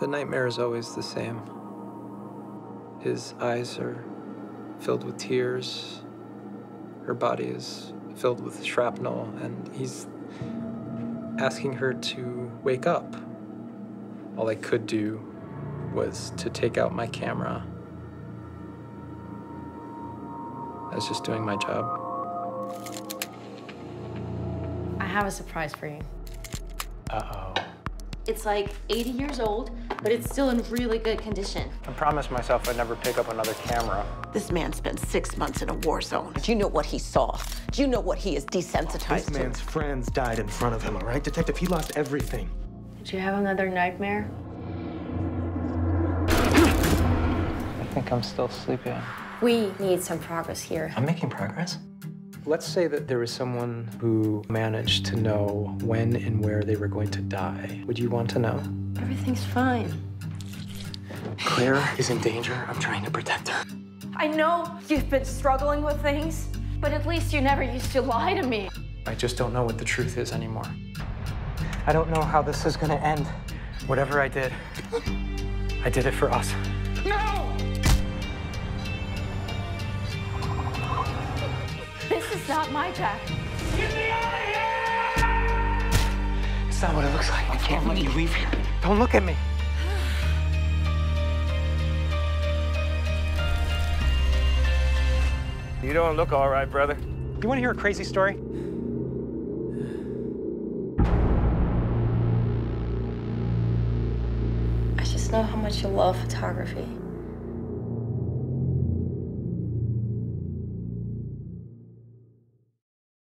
The nightmare is always the same. His eyes are filled with tears. Her body is filled with shrapnel, and he's asking her to wake up. All I could do was to take out my camera. I was just doing my job. I have a surprise for you. Uh-oh. It's like 80 years old, but it's still in really good condition. I promised myself I'd never pick up another camera. This man spent 6 months in a war zone. Do you know what he saw? Do you know what he is desensitized to? This man's friends died in front of him, all right? Detective, he lost everything. Did you have another nightmare? I think I'm still sleeping. We need some progress here. I'm making progress. Let's say that there was someone who managed to know when and where they were going to die. Would you want to know? Everything's fine. Claire is in danger. I'm trying to protect her. I know you've been struggling with things, but at least you never used to lie to me. I just don't know what the truth is anymore. I don't know how this is going to end. Whatever I did it for us. No! It's not my Jack. Get me out of here! It's not what it looks like. I can't let you leave here. Don't look at me. You don't look all right, brother. You want to hear a crazy story? I just know how much you love photography.